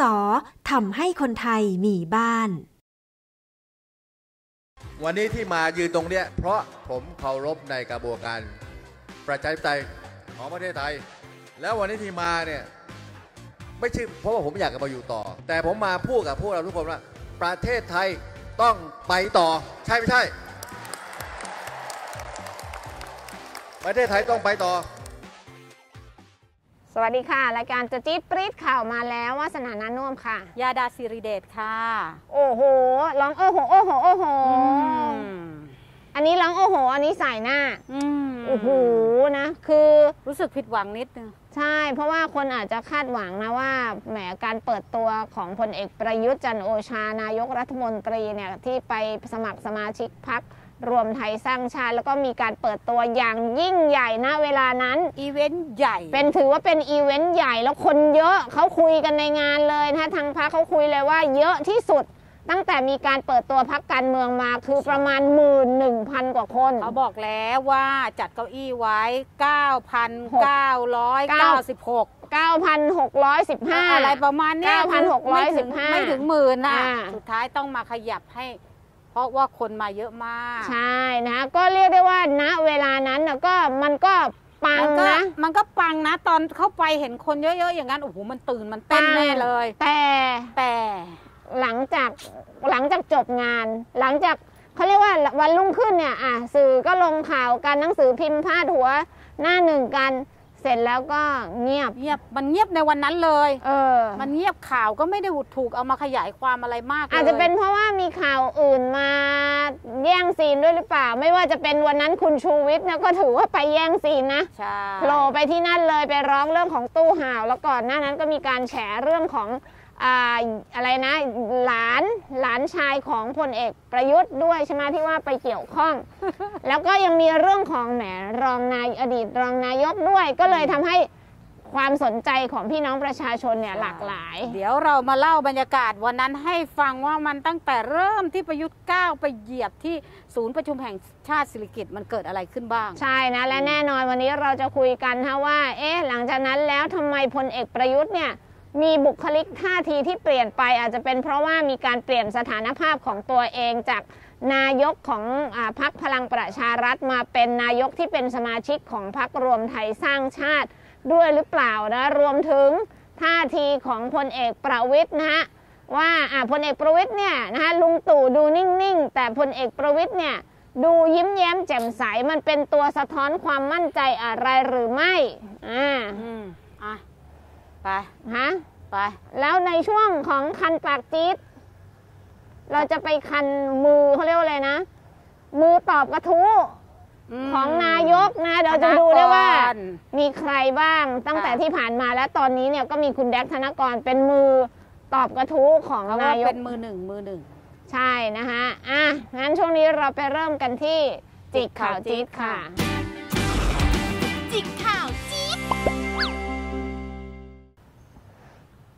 ส.ทำให้คนไทยมีบ้านวันนี้ที่มายืนตรงเนี้ยเพราะผมเคารพในกระบวนการประชาธิปไตยของประเทศไทยแล้ววันนี้ที่มาเนี่ยไม่ใช่เพราะว่าผมอยากจะมาอยู่ต่อแต่ผมมาพูดกับพวกเราทุกคนว่าประเทศไทยต้องไปต่อใช่ไม่ใช่ประเทศไทยต้องไปต่อสวัสดีค่ะรายการจะจี๊ดปรี๊ดข่าวมาแล้ววาสนานานุ่มค่ะยาดาศิริเดชค่ะโอ้โหร้องโอ้โหโอ้โหโอ้โหอันนี้ร้องโอ้โหอันนี้ใส่หน้าโอ้โหนะคือรู้สึกผิดหวังนิดนึงใช่เพราะว่าคนอาจจะคาดหวังนะว่าแหมการเปิดตัวของพลเอกประยุทธ์จันทร์โอชานายกรัฐมนตรีเนี่ยที่ไปสมัครสมาชิกพรรครวมไทยสร้างชาติแล้วก็มีการเปิดตัวอย่างยิ่งใหญ่ณเวลานั้นอีเวนต์ใหญ่เป็นถือว่าเป็นอีเวนต์ใหญ่แล้วคนเยอะเขาคุยกันในงานเลยนะทางพรรคเขาคุยเลยว่าเยอะที่สุดตั้งแต่มีการเปิดตัวพรรคการเมืองมาคือประมาณ 11,000 กว่าคนเขาบอกแล้วว่าจัดเก้าอี้ไว้ 9,996 9,615 อะไรประมาณนี้ 9,615 ไม่ถึงหมื่นนะสุดท้ายต้องมาขยับให้เพราะว่าคนมาเยอะมากใช่นะก็เรียกได้ว่าณเวลานั้นก็มันก็ปังนะมันก็ปังนะตอนเข้าไปเห็นคนเยอะๆอย่างนั้นโอ้โหมันตื่นมันเต้นแน่เลยแต่หลังจากจบงานหลังจากเขาเรียกว่าวันรุ่งขึ้นเนี่ยสื่อก็ลงข่าวกันหนังสือพิมพ์พาดหัวหน้าหนึ่งกันเสร็จแล้วก็เงียบมันเงียบในวันนั้นเลยมันเงียบข่าวก็ไม่ได้ถูกเอามาขยายความอะไรมากอาจจะเป็นเพราะว่ามีข่าวอื่นมาแย่งซีนด้วยหรือเปล่าไม่ว่าจะเป็นวันนั้นคุณชูวิทย์นะก็ถือว่าไปแย่งซีนนะโผล่ไปที่นั่นเลยไปร้องเรื่องของตู้ห่าวแล้วก่อนหน้านั้นก็มีการแฉเรื่องของอะไรนะหลานชายของพลเอกประยุทธ์ด้วยใช่ไหมที่ว่าไปเกี่ยวข้อง แล้วก็ยังมีเรื่องของแหมอดีตรองนายกด้วยก็เลยทำให้ความสนใจของพี่น้องประชาชนเนี่ยหลากหลายเดี๋ยวเรามาเล่าบรรยากาศวันนั้นให้ฟังว่ามันตั้งแต่เริ่มที่ประยุทธ์ก้าวไปเหยียบที่ศูนย์ประชุมแห่งชาติศิริกิติ์มันเกิดอะไรขึ้นบ้างใช่นะและแน่นอนวันนี้เราจะคุยกันนะว่าหลังจากนั้นแล้วทำไมพลเอกประยุทธ์เนี่ยมีบุคลิกท่าทีที่เปลี่ยนไปอาจจะเป็นเพราะว่ามีการเปลี่ยนสถานภาพของตัวเองจากนายกของพรรคพลังประชารัฐมาเป็นนายกที่เป็นสมาชิกของพรรครวมไทยสร้างชาติด้วยหรือเปล่านะรวมถึงท่าทีของพลเอกประวิตรนะฮะว่าพลเอกประวิตรเนี่ยนะฮะลุงตู่ดูนิ่งๆแต่พลเอกประวิตรเนี่ยดูยิ้มแย้มแจ่มใสมันเป็นตัวสะท้อนความมั่นใจอะไรหรือไม่ไปแล้วในช่วงของคันปากจี๊ดเราจะไปคันมือเขาเรียกอะไรนะมือตอบกระทู้ของนายกนะเดี๋ยวจะดูได้ว่ามีใครบ้างตั้งแต่ที่ผ่านมาและตอนนี้เนี่ยก็มีคุณแดกธนกรเป็นมือตอบกระทู้ของนายกเป็นมือหนึ่งใช่นะคะงั้นช่วงนี้เราไปเริ่มกันที่จิกข่าวจี๊ดค่ะจิกข่าวจี๊ด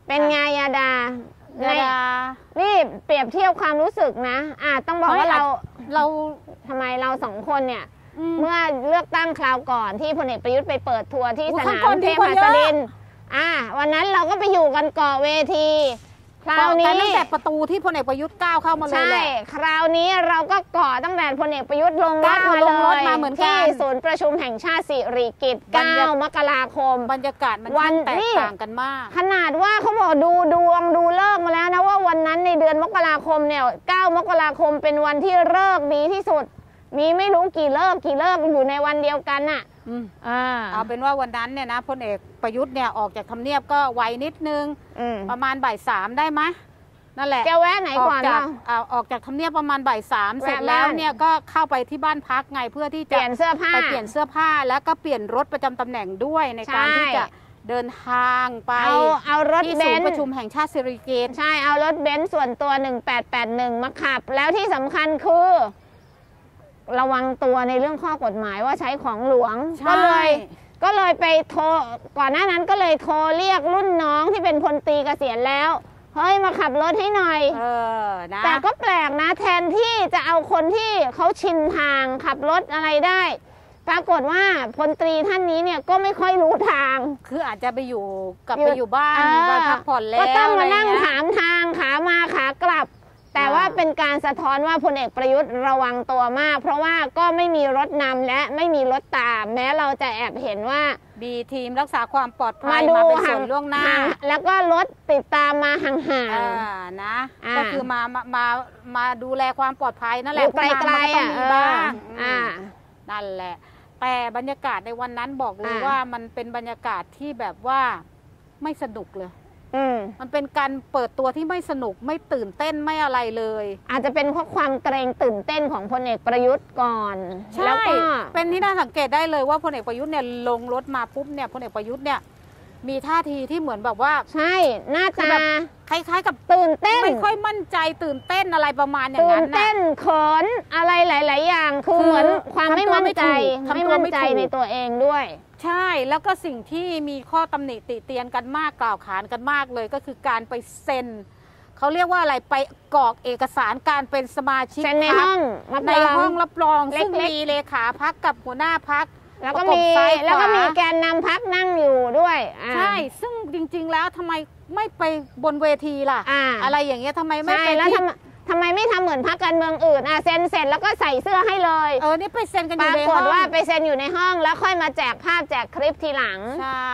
เป็นไงยาดานี่เปรียบเทียบความรู้สึกนะต้องบอกว่าเราทำไมเราสองคนเนี่ยเมื่อเลือกตั้งคราวก่อนที่พลเอกประยุทธ์ไปเปิดทัวร์ที่สนามเทพหัสดินวันนั้นเราก็ไปอยู่กันเกาะเวทีคราวนี้ตั้งแต่ประตูที่พลเอกประยุทธ์ก้าวเข้ามาเลยใช่คราวนี้เราก็เกาะตั้งแต่พลเอกประยุทธ์ลงรถมาเลยที่ศูนย์ประชุมแห่งชาติศิริกิติ์ 9 มกราคมบรรยากาศมันแตกต่างกันมากขนาดว่าเขาบอกดูดวงดูเลิกมาแล้วนะว่าวันนั้นในเดือนมกราคมเนี่ย 9 มกราคมเป็นวันที่เลิกดีที่สุดมีไม่รู้กี่เลิกอยู่ในวันเดียวกันน่ะเอาเป็นว่าวันนั้นเนี่ยนะพลเอกประยุทธ์เนี่ยออกจากทำเนียบก็ไวนิดนึงประมาณบ่าย 3ได้ไหมนั่นแหละแกแวะไหนก่อนเราออกจากทำเนียบประมาณบ่าย 3เสร็จแล้วเนี่ยก็เข้าไปที่บ้านพักไงเพื่อที่จะเปลี่ยนเสื้อผ้าแล้วก็เปลี่ยนรถประจำตำแหน่งด้วยในการที่จะเดินทางไปที่ศูนย์ประชุมแห่งชาติศิริกิติ์ใช่เอารถเบนซ์ส่วนตัว1881มาขับแล้วที่สำคัญคือระวังตัวในเรื่องข้อกฎหมายว่าใช้ของหลวงก็เลยไปโทรก่อนหน้านั้นก็เลยโทรเรียกรุ่นน้องที่เป็นพลตรีเกษียณแล้วเฮ้ยมาขับรถให้หน่อยนะแต่ก็แปลกนะแทนที่จะเอาคนที่เขาชินทางขับรถอะไรได้ไป ปรากฏว่าพลตรีท่านนี้เนี่ยก็ไม่ค่อยรู้ทางคืออาจจะไปอยู่กับไปอยู่บ้านมาพักผ่อนแล้วก็ต้องมานั่งถามทางขามาขากลับแต่ว่าเป็นการสะท้อนว่าพลเอกประยุทธ์ระวังตัวมากเพราะว่าก็ไม่มีรถนำและไม่มีรถตามแม้เราจะแอบเห็นว่ามีทีมรักษาความปลอดภัยมาดูห่างล่วงหน้าแล้วก็รถติดตามมาห่างๆนะก็คือมาดูแลความปลอดภัยนั่นแหละไกลๆอ่ะนั่นแหละแต่บรรยากาศในวันนั้นบอกเลยว่ามันเป็นบรรยากาศที่แบบว่าไม่สนุกเลยมันเป็นการเปิดตัวที่ไม่สนุกไม่ตื่นเต้นไม่อะไรเลยอาจจะเป็นเพราะความเกรงตื่นเต้นของพลเอกประยุทธ์ก่อนแล้วก็เป็นที่น่าสังเกตได้เลยว่าพลเอกประยุทธ์เนี่ยลงรถมาปุ๊บเนี่ยพลเอกประยุทธ์เนี่ยมีท่าทีที่เหมือนแบบว่าใช่หน้าตาคล้ายๆกับตื่นเต้นไม่ค่อยมั่นใจตื่นเต้นอะไรประมาณอย่างนั้นตื่นเต้นเขินอะไรหลายๆอย่างคือเหมือนความไม่มั่นใจไม่มั่นใจในตัวเองด้วยใช่แล้วก็สิ่งที่มีข้อตำหนิติเตียนกันมากกล่าวขานกันมากเลยก็คือการไปเซ็นเขาเรียกว่าอะไรไปกรอกเอกสารการเป็นสมาชิกพรรคในห้องรับรองซึ่งมีเลขาพรรคกับหัวหน้าพรรคแล้วก็มีแกนนำพรรคนั่งอยู่ด้วยใช่ซึ่งจริงๆแล้วทำไมไม่ไปบนเวทีล่ะ อะไรอย่างเงี้ยทำไมไม่ไปทำไมไม่ทำเหมือนพรรคการเมืองอื่นเซ็นเสร็จแล้วก็ใส่เสื้อให้เลยนี่ไปเซ็นกันอยู่ในห้องปรากฏว่าไปเซ็นอยู่ในห้องแล้วค่อยมาแจกภาพแจกคลิปทีหลังใช่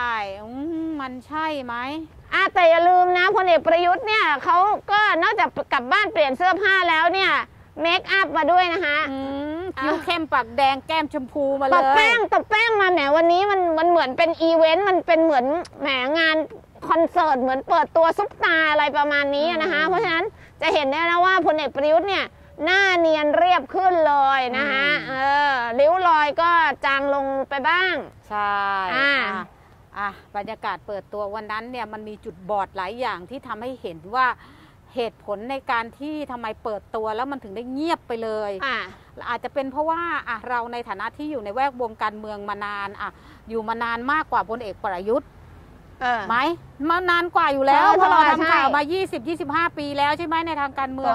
มันใช่ไหมแต่อย่าลืมนะพลเอกประยุทธ์เนี่ยเขาก็นอกจากกลับบ้านเปลี่ยนเสื้อผ้าแล้วเนี่ยเมคอัพมาด้วยนะคะคิ้วเข้มปากแดงแก้มชมพูมาเลยตบแป้งมาแหมวันนี้มันเหมือนเป็นอีเวนต์มันเป็นเหมือนแหมงานคอนเสิร์ตเหมือนเปิดตัวซุปตาอะไรประมาณนี้นะคะเพราะฉะนั้นจะเห็นได้นะว่าพลเอกประยุทธ์เนี่ยหน้าเนียนเรียบขึ้นเลยนะคะริ้วรอยก็จางลงไปบ้างใช่บรรยากาศเปิดตัววันนั้นเนี่ยมันมีจุดบอดหลายอย่างที่ทำให้เห็นว่าเหตุผลในการที่ทำไมเปิดตัวแล้วมันถึงได้เงียบไปเลยอาจจะเป็นเพราะว่าเราในฐานะที่อยู่ในแวดวงการเมืองมานานอยู่มานานมากกว่าพลเอกประยุทธ์ไหมมานานกว่าอยู่แล้วเพราะเราทำข่าวมา 20-25 ปีแล้วใช่ไหมในทางการเมือง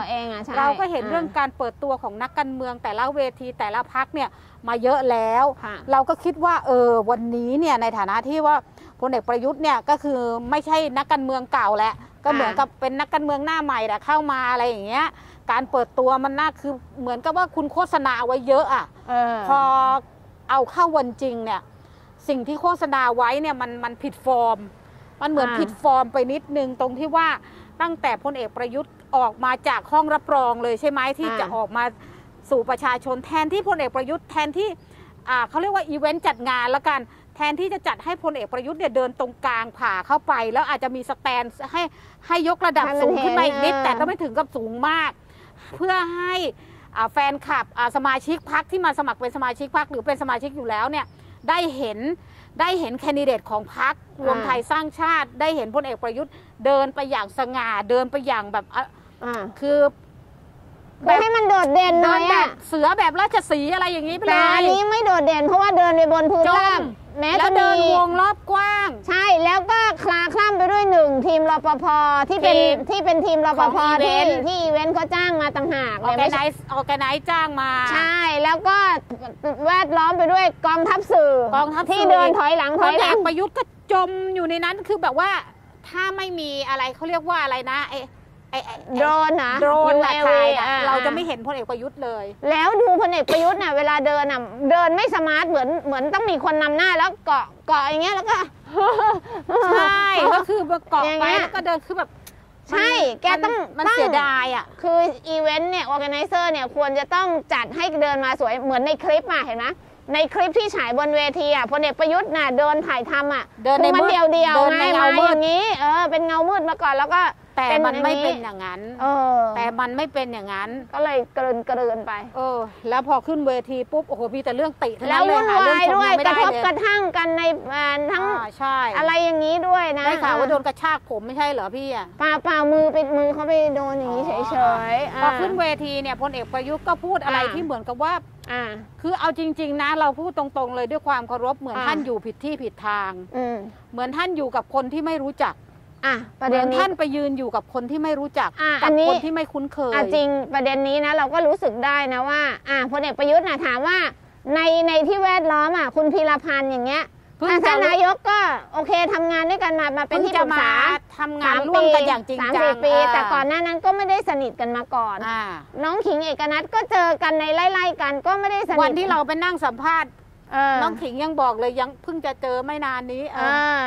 เราก็เห็นเรื่องการเปิดตัวของนักการเมืองแต่ละเวทีแต่ละพรรคเนี่ยมาเยอะแล้วเราก็คิดว่าวันนี้เนี่ยในฐานะที่ว่าพลเอกประยุทธ์เนี่ยก็คือไม่ใช่นักการเมืองเก่าแหละก็เหมือนกับเป็นนักการเมืองหน้าใหม่แหละเข้ามาอะไรอย่างเงี้ยการเปิดตัวมันน่าคือเหมือนกับว่าคุณโฆษณาไว้เยอะพอเอาเข้าวันจริงเนี่ยสิ่งที่โฆษณาไว้เนี่ยมันผิดฟอร์มมันเหมือนผิดฟอร์มไปนิดนึงตรงที่ว่าตั้งแต่พลเอกประยุทธ์ออกมาจากห้องรับรองเลยใช่ไหมที่จะออกมาสู่ประชาชนแทนที่พลเอกประยุทธ์แทนที่เขาเรียกว่าอีเวนต์จัดงานแล้วกันแทนที่จะจัดให้พลเอกประยุทธ์เนี่ยเดินตรงกลางผ่าเข้าไปแล้วอาจจะมีสแตนให้ยกระดับสูงขึ้นไปอีกนิดแต่ก็ไม่ถึงกับสูงมากเพื่อให้แฟนคลับสมาชิกพรรคที่มาสมัครเป็นสมาชิกพรรคหรือเป็นสมาชิกอยู่แล้วเนี่ยได้เห็นแคนดิเดตของพรรครวมไทยสร้างชาติได้เห็นพลเอกประยุทธ์เดินไปอย่างสง่าเดินไปอย่างแบบคือแบบให้มันโดดเด่นหน่อยแบบเสือแบบราชสีอะไรอย่างนี้ไปเลยแต่อันนี้ไม่โดดเด่นเพราะว่าเดินไปบนพื้นราบแม้จะเดินวงรอบกว้างใช่แล้วก็คลาคล่ำไปด้วยหนึ่งทีมรปภที่เป็นทีมรปภที่อีเวนต์เขาจ้างมาต่างหากเลยไม่ใช่ออร์แกไนซ์จ้างมาใช่แล้วก็แวดล้อมไปด้วยกองทัพสื่อกองทัพที่เดินถอยหลังประยุทธ์ก็จมอยู่ในนั้นคือแบบว่าถ้าไม่มีอะไรเขาเรียกว่าอะไรนะโดรนถ่ายเราจะไม่เห็นพลเอกประยุทธ์เลยแล้วดูพลเอกประยุทธ์น่ะเวลาเดินน่ะเดินไม่สมาร์ทเหมือนต้องมีคนนำหน้าแล้วเกาะอย่างเงี้ยแล้วก็ใช่ก็คือเกาะไปแล้วก็เดินคือแบบใช่แกต้องมันเสียดายคืออีเวนต์เนี่ยออร์แกไนเซอร์เนี่ยควรจะต้องจัดให้เดินมาสวยเหมือนในคลิปเห็นไหมในคลิปที่ฉายบนเวทีพลเอกประยุทธ์น่ะเดินถ่ายทำเดินในมันเดียวไงอย่างนี้เป็นเงามืดมาก่อนแล้วก็แต่มันไม่เป็นอย่างนั้นแต่มันไม่เป็นอย่างนั้นก็เลยเกินไปแล้วพอขึ้นเวทีปุ๊บโอ้โหมีแต่เรื่องติทั้งนั้นเลยค่ะเรื่องชมยังไม่ได้เลยกระทบกระทั่งกันในทั้งอะไรอย่างนี้ด้วยนะได้ข่าวว่าโดนกระชากผมไม่ใช่เหรอพี่เปล่ามือเขาไปโดนอย่างนี้เฉยๆพอขึ้นเวทีเนี่ยพลเอกประยุทธ์ก็พูดอะไรที่เหมือนกับว่าคือเอาจริงๆนะเราพูดตรงๆเลยด้วยความเคารพเหมือนท่านอยู่ผิดที่ผิดทางเหมือนท่านอยู่กับคนที่ไม่รู้จักประเด็นท่านไปยืนอยู่กับคนที่ไม่รู้จักกับคนที่ไม่คุ้นเคยจริงประเด็นนี้นะเราก็รู้สึกได้นะว่าพลเอกประยุทธ์ถามว่า ในที่แวดล้อมอ่ะคุณพีรพันธ์อย่างเงี้ยท่านนายกก็โอเคทำงานด้วยกันมาเป็นที่ปรึกษาทำงานร่วมกันอย่างจริงจัง3-4 ปีแต่ก่อนหน้านั้นก็ไม่ได้สนิทกันมาก่อนน้องขิงเอกนัทก็เจอกันในไล่ๆกันก็ไม่ได้สนิทวันที่เราไปนั่งสัมภาษณ์น้องขิงยังบอกเลยยังเพิ่งจะเจอไม่นานนี้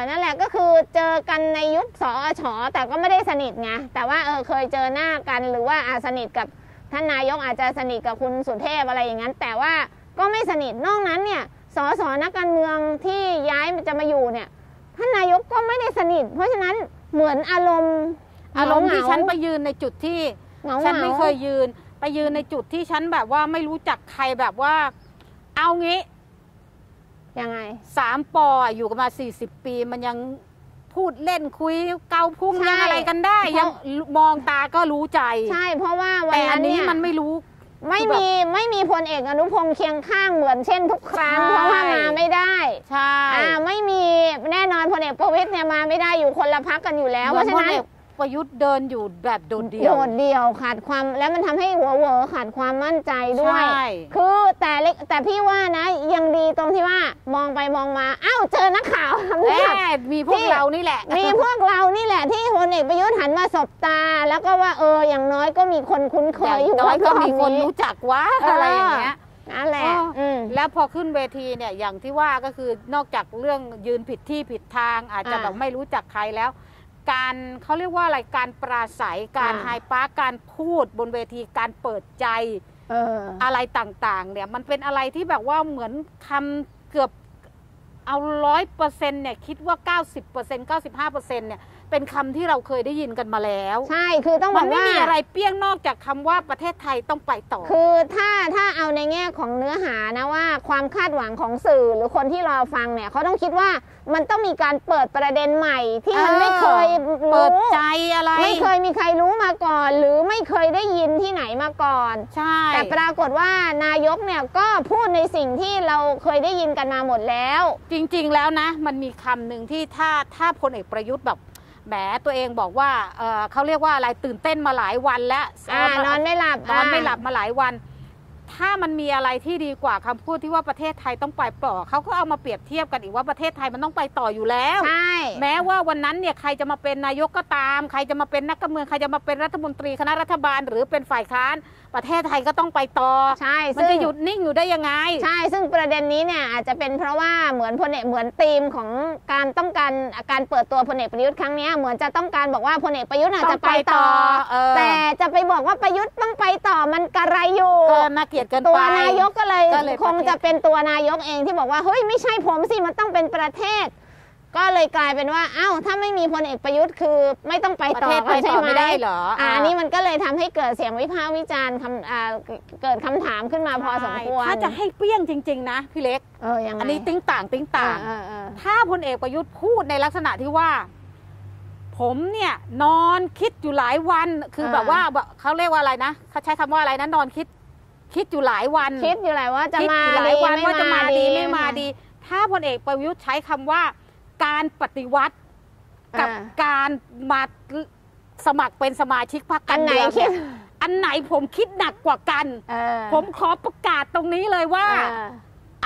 นั่นแหละก็คือเจอกันในยุคสอชอแต่ก็ไม่ได้สนิทไงแต่ว่าเคยเจอหน้ากันหรือว่าสนิทกับท่านนายกอาจจะสนิทกับคุณสุเทพอะไรอย่างนั้นแต่ว่าก็ไม่สนิทนอกนั้นเนี่ยสสนักการเมืองที่ย้ายจะมาอยู่เนี่ยท่านนายกก็ไม่ได้สนิทเพราะฉะนั้นเหมือนอารมณ์ที่ฉันไปยืนในจุดที่ฉันไม่เคยยืนไปยืนในจุดที่ฉันแบบว่าไม่รู้จักใครแบบว่าเอางี้ยังไง3 ป.อยู่กันมา40 ปีมันยังพูดเล่นคุยเกาพุ่งยังอะไรกันได้ยังมองตาก็รู้ใจใช่เพราะว่าแต่อันนี้มันไม่รู้ไม่มีพลเอกอนุพงษ์เคียงข้างเหมือนเช่นทุกครั้งเพราะว่ามาไม่ได้ใช่ไม่มีแน่นอนพลเอกประวิตรเนี่ยมาไม่ได้อยู่คนละพรรคกันอยู่แล้วเพราะฉะนั้นประยุทธ์เดินอยู่แบบโดดเดี่ยวขาดความแล้วมันทำให้หัวเว่อขาดความมั่นใจด้วยคือแต่พี่ว่านะยังดีตรงที่ว่ามองไปมองมาอ้าวเจอนักข่าวมีพวกเรานี่แหละที่พลเอกประยุทธ์หันมาสบตาแล้วก็ว่าอย่างน้อยก็มีคนคุ้นเคยอยู่น้อยก็มีคนรู้จักว่าอะไรอย่างเงี้ยนั่นแหละแล้วพอขึ้นเวทีเนี่ยอย่างที่ว่าก็คือนอกจากเรื่องยืนผิดที่ผิดทางอาจจะแบบไม่รู้จักใครแล้วการเขาเรียกว่าอะไรการปราศัยการไฮปาร์การพูดบนเวทีการเปิดใจอะไรต่างๆเนี่ยมันเป็นอะไรที่แบบว่าเหมือนคำเกือบเอา100%เนี่ยคิดว่า90%95%เนี่ยเป็นคำที่เราเคยได้ยินกันมาแล้วใช่คือต้องบอกว่ามันไม่มีอะไรเปี้ยงนอกจากคำว่าประเทศไทยต้องไปต่อคือถ้าเอาในแง่ของเนื้อหานะว่าความคาดหวังของสื่อหรือคนที่รอฟังเนี่ยเขาต้องคิดว่ามันต้องมีการเปิดประเด็นใหม่ที่มันไม่เคยเปิดใจอะไรไม่เคยมีใครรู้มาก่อนหรือไม่เคยได้ยินที่ไหนมาก่อนใช่แต่ปรากฏว่านายกเนี่ยก็พูดในสิ่งที่เราเคยได้ยินกันมาหมดแล้วจริงๆแล้วนะมันมีคำหนึ่งที่ถ้าพลเอกประยุทธ์แบบแหมตัวเองบอกว่าเขาเรียกว่าอะไรตื่นเต้นมาหลายวันแล้วนอนไม่หลับมาหลายวันถ้ามันมีอะไรที่ดีกว่าคำพูดที่ว่าประเทศไทยต้องไปต่อเขาก็เอามาเปรียบเทียบกันอีกว่าประเทศไทยมันต้องไปต่ออยู่แล้วใช่แม้ว่าวันนั้นเนี่ยใครจะมาเป็นนายกก็ตามใครจะมาเป็นนักการเมืองใครจะมาเป็นรัฐมนตรีคณะรัฐบาลหรือเป็นฝ่ายค้านประเทศไทยก็ต้องไปต่อใช่มันจะหยุดนิ่งอยู่ได้ยังไงใช่ซึ่งประเด็นนี้เนี่ยอาจจะเป็นเพราะว่าเหมือนธีมของการต้องการเปิดตัวพลเอกประยุทธ์ครั้งนี้เหมือนจะต้องการบอกว่าพลเอกประยุทธ์อาจจะไปต่อแต่จะไปบอกว่าประยุทธ์ต้องไปต่อมันกระไรอยู่ตัวนายกก็เลยคงจะเป็นตัวนายกเองที่บอกว่าเฮ้ยไม่ใช่ผมสิมันต้องเป็นประเทศก็เลยกลายเป็นว่าเอ้าถ้าไม่มีพลเอกประยุทธ์คือไม่ต้องไปต่อใช่ไหมได้เหรออันนี้มันก็เลยทำให้เกิดเสียงวิพากษ์วิจารณ์เกิดคำถามขึ้นมาพอสมควรถ้าจะให้เปรี้ยงจริงๆนะพี่เล็กอันนี้ติ้งต่างถ้าพลเอกประยุทธ์พูดในลักษณะที่ว่าผมเนี่ยนอนคิดอยู่หลายวันคือแบบว่าเขาเรียกว่าอะไรนะเขาใช้คำว่าอะไรนะนอนคิดอยู่หลายวันว่าจะมาดีไม่มาดีถ้าพลเอกประยุทธ์ใช้คำว่าการปฏิวัติกับการมาสมัครเป็นสมาชิกพรรคการเมืองอันไหนผมคิดหนักกว่ากันผมขอประกาศตรงนี้เลยว่า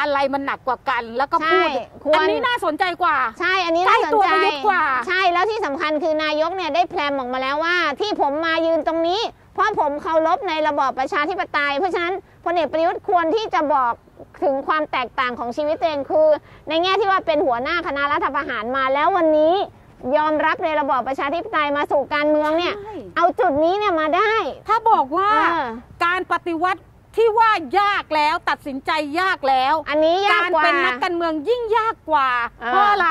อะไรมันหนักกว่ากันแล้วก็พูดอันนี้น่าสนใจกว่าใช่อันนี้น่าสนใจกว่าใช่แล้วที่สำคัญคือนายกเนี่ยได้แพลนออกมาแล้วว่าที่ผมมายืนตรงนี้เพราะผมเคารพในระบอบประชาธิปไตยเพราะฉะนั้นพลเอกประยุทธ์ควรที่จะบอกถึงความแตกต่างของชีวิตตัวเองคือในแง่ที่ว่าเป็นหัวหน้าคณะรัฐประหารมาแล้ววันนี้ยอมรับในระบอบประชาธิปไตยมาสู่การเมืองเนี่ยเอาจุดนี้เนี่ยมาได้ถ้าบอกว่าการปฏิวัติที่ว่ายากแล้วตัดสินใจยากแล้วอันนี้ยากกว่าการเป็นนักการเมืองยิ่งยากกว่าเพราะอะไร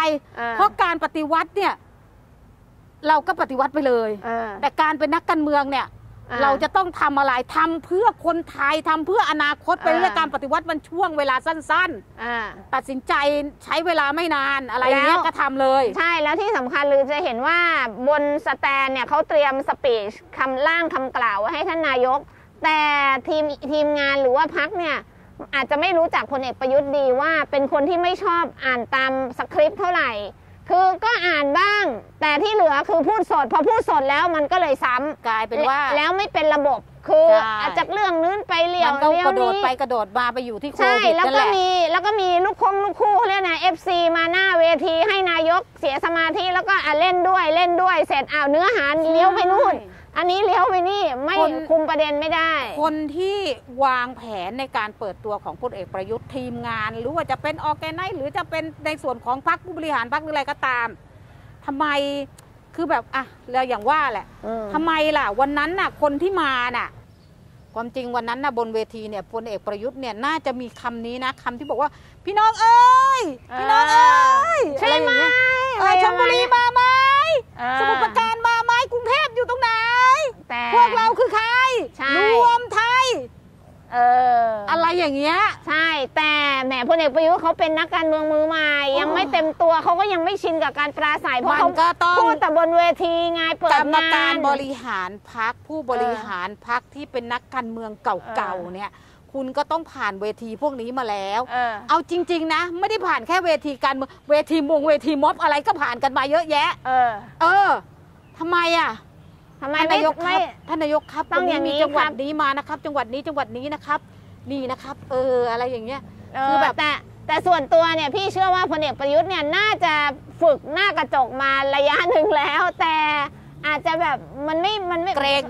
เพราะการปฏิวัติเนี่ยเราก็ปฏิวัติไปเลยแต่การเป็นนักการเมืองเนี่ยเราจะต้องทำอะไรทำเพื่อคนไทยทำเพื่ออนาคตเป็นเรื่องการปฏิวัติมันช่วงเวลาสั้นๆตัดสินใจใช้เวลาไม่นานอะไรเนี้ยก็ทำเลยใช่แล้วที่สำคัญเลยจะเห็นว่าบนสแตนเนี่ยเขาเตรียมสปีชคำล่างคำกล่าวไว้ให้ท่านนายกแต่ทีมงานหรือว่าพรรคเนี่ยอาจจะไม่รู้จักพลเอกประยุทธ์ดีว่าเป็นคนที่ไม่ชอบอ่านตามสคริปต์เท่าไหร่ คือก็อ่านบ้างแต่ที่เหลือคือพูดสดพอพูดสดแล้วมันก็เลยซ้ำกลายเป็นว่าแล้วไม่เป็นระบบคืออาจจะเรื่องนู้นไปเลี้ยวเลี้ยวนี้กระโดดไปกระโดดมาไปอยู่ที่โควิดนั่นแหละใช่แล้วก็มีลูกคู่เขาเรียกนะ FC มาหน้าเวทีให้นายกเสียสมาธิแล้วก็เล่นด้วยเสร็จเนื้อหาเลี้ยวไปนู่นอันนี้เลี้ยวไปนี่ไม่คุมประเด็นไม่ได้คนที่วางแผนในการเปิดตัวของพลเอกประยุทธ์ทีมงานหรือว่าจะเป็นออร์แกไนซ์หรือจะเป็นในส่วนของพรรคผู้บริหารพรรคอะไรก็ตามทำไมคือแบบอ่ะแล้วอย่างว่าแหละทำไมล่ะวันนั้นน่ะคนที่มาน่ะความจริงวันนั้นน่ะบนเวทีเนี่ยพลเอกประยุทธ์เนี่ยน่าจะมีคำนี้นะคำที่บอกว่าพี่น้องเอ้ยพี่น้องเอ้ยใช่ไหมชลบุรีมาไหมสมุทรปราการมาไหมกรุงเทพอยู่ตรงไหนพวกเราคือใครรวมไทยอะไรอย่างเงี้ยใช่แต่แหมพลเอกประยุทธ์เขาเป็นนักการเมืองมือใหม่ยังไม่เต็มตัวเขาก็ยังไม่ชินกับการปราศัยเพราะเขาพูดแต่บนเวทีไงเปิดงานกรรมการบริหารพรรคผู้บริหารพรรคที่เป็นนักการเมืองเก่าๆเนี่ยคุณก็ต้องผ่านเวทีพวกนี้มาแล้วเอาจริงๆนะไม่ได้ผ่านแค่เวทีการเมืองเวทีมงเวทีม็อบอะไรก็ผ่านกันมาเยอะแยะทำไมอ่ะท่านนายกครับต้องอย่างนี้จังหวัดนี้มานะครับจังหวัดนี้นะครับนี่นะครับอะไรอย่างเงี้ยคือแบบแต่ส่วนตัวเนี่ยพี่เชื่อว่าพลเอกประยุทธ์เนี่ยน่าจะฝึกหน้ากระจกมาระยะหนึ่งแล้วแต่อาจจะแบบมันไม่เกรง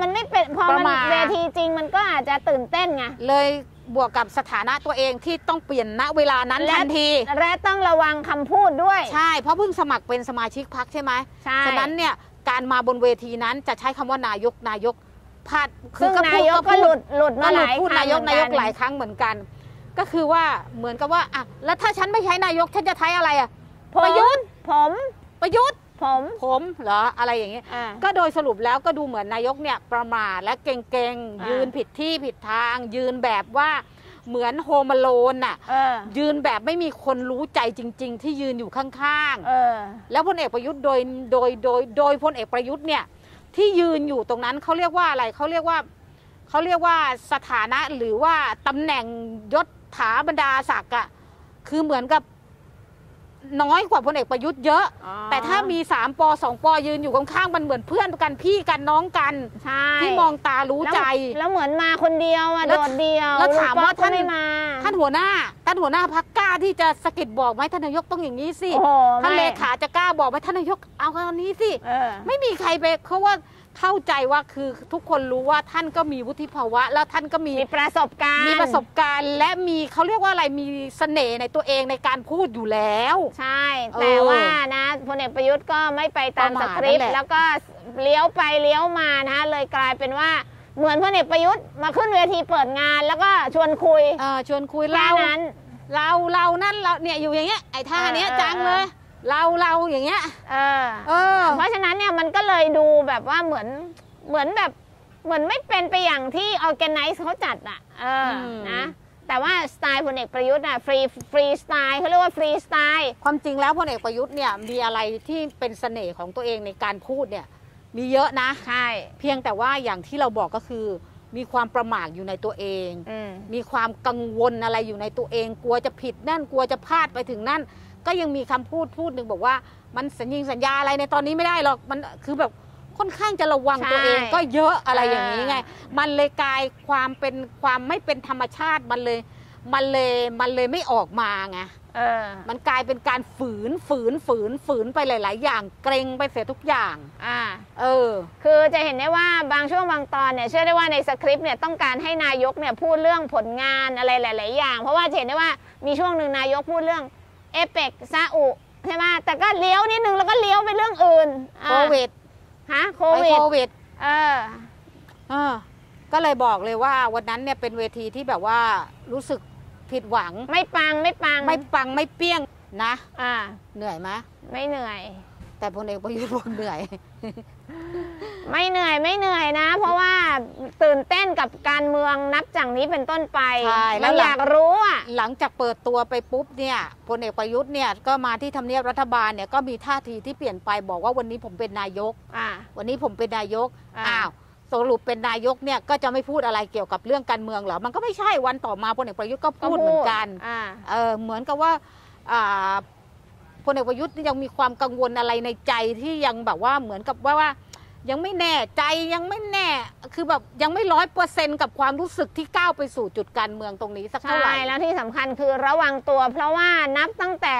มันไม่เป็นพอมันเวทีจริงมันก็อาจจะตื่นเต้นไงเลยบวกกับสถานะตัวเองที่ต้องเปลี่ยนณเวลานั้นทันทีและต้องระวังคำพูดด้วยใช่เพราะเพิ่งสมัครเป็นสมาชิกพรรคใช่ไหมใช่ฉะนั้นเนี่ยการมาบนเวทีนั้นจะใช้คำว่านายกพลาดคือก็พูดก็หลุดมาหลายครั้งพูดนายกหลายครั้งเหมือนกันก็คือว่าเหมือนกับว่าอ่ะแล้วถ้าฉันไม่ใช้นายกฉันจะใช้อะไรอ่ะประยุทธ์ผมเหรออะไรอย่างเงี้ยก็โดยสรุปแล้วก็ดูเหมือนนายกเนี่ยประมาทและเก่งๆยืนผิดที่ผิดทางยืนแบบว่าเหมือนโฮมโลนน่ะยืนแบบไม่มีคนรู้ใจจริงๆที่ยืนอยู่ข้างๆแล้วพลเอกประยุทธ์โดยพลเอกประยุทธ์เนี่ยที่ยืนอยู่ตรงนั้นเขาเรียกว่าอะไรเขาเรียกว่าสถานะหรือว่าตำแหน่งยศถาบรรดาศักดิ์อะคือเหมือนกับน้อยกว่าพลเอกประยุทธ์เยอะแต่ถ้ามี3ป2ปยืนอยู่ข้างๆมันเหมือนเพื่อนกันพี่กันน้องกันที่มองตารู้ใจแล้วเหมือนมาคนเดียวอ่ะโดดเดียวแล้วถามว่าท่านหัวหน้าพรรคกล้าที่จะสะกิดบอกไหมท่านนายกต้องอย่างนี้สิท่านเลขาจะกล้าบอกไหมท่านนายกเอาคราวนี้สิไม่มีใครไปเขาว่าเข้าใจว่าคือทุกคนรู้ว่าท่านก็มีวุฒิภาวะแล้วท่านก็มีประสบการณ์และมีเขาเรียกว่าอะไรมีเสน่ห์ในตัวเองในการพูดอยู่แล้วใช่แต่ว่านะพลเอกประยุทธ์ก็ไม่ไปตามสคริปต์แล้วก็เลี้ยวไปเลี้ยวมานะเลยกลายเป็นว่าเหมือนพลเอกประยุทธ์มาขึ้นเวทีเปิดงานแล้วก็ชวนคุยเรานั่นเราเนี่ยอยู่อย่างเงี้ยไอ้ท่าเนี้ยจังเลยเราอย่างเงี้ยเพราะฉะนั้นเนี่ยมันก็เลยดูแบบว่าเหมือนไม่เป็นไปอย่างที่ออร์แกไนซ์เขาจัดอ่ะนะแต่ว่าสไตล์พลเอกประยุทธ์อ่ะฟรีสไตล์เขาเรียกว่าฟรีสไตล์ความจริงแล้วพลเอกประยุทธ์เนี่ยมีอะไรที่เป็นเสน่ห์ของตัวเองในการพูดเนี่ยมีเยอะนะใช่เพียงแต่ว่าอย่างที่เราบอกก็คือมีความประมาทอยู่ในตัวเองมีความกังวลอะไรอยู่ในตัวเองกลัวจะผิดนั่นกลัวจะพลาดไปถึงนั่นก็ยังมีคำพูดหนึ่งบอกว่ามันสัญญาอะไรในตอนนี้ไม่ได้หรอกมันคือแบบค่อนข้างจะระวังตัวเองก็เยอะอะไรอย่างนี้ไงมันเลยกลายความไม่เป็นธรรมชาติมันเลยไม่ออกมาไงมันกลายเป็นการฝืนไปหลายๆอย่างเกรงไปเสียทุกอย่างคือจะเห็นได้ว่าบางช่วงบางตอนเนี่ยเชื่อได้ว่าในสคริปต์เนี่ยต้องการให้นายกเนี่ยพูดเรื่องผลงานอะไรหลายๆอย่างเพราะว่าเห็นได้ว่ามีช่วงหนึ่งนายกพูดเรื่องเอเปกซาอุใช่ไหมแต่ก็เลี้ยวนิดนึงแล้วก็เลี้ยวไปเรื่องอื่นโควิดก็เลยบอกเลยว่าวันนั้นเนี่ยเป็นเวทีที่แบบว่ารู้สึกผิดหวังไม่ปังไม่เปี้ยงนะเหนื่อยไหมไม่เหนื่อยแต่พลเอกประยุทธ์บอกเหนื่อย ไม่เหนื่อยนะเพราะว่าตื่นเต้นกับการเมืองนับจากนี้เป็นต้นไปแล้วอยากรู้อ่ะหลังจากเปิดตัวไปปุ๊บเนี่ยพลเอกประยุทธ์เนี่ยก็มาที่ทำเนียบรัฐบาลเนี่ยก็มีท่าทีที่เปลี่ยนไปบอกว่าวันนี้ผมเป็นนายกอ้าวสรุปเป็นนายกเนี่ยก็จะไม่พูดอะไรเกี่ยวกับเรื่องการเมืองเหรอมันก็ไม่ใช่วันต่อมาพลเอกประยุทธ์ก็พูดเหมือนกันเหมือนกับว่า พลเอกประยุทธ์ยังมีความกังวลอะไรในใจที่ยังแบบว่าเหมือนกับว่ายังไม่แน่ใจยังไม่แน่คือแบบยังไม่100%กับความรู้สึกที่ก้าวไปสู่จุดการเมืองตรงนี้สักเท่าไหร่แล้วที่สำคัญคือระวังตัวเพราะว่านับตั้งแต่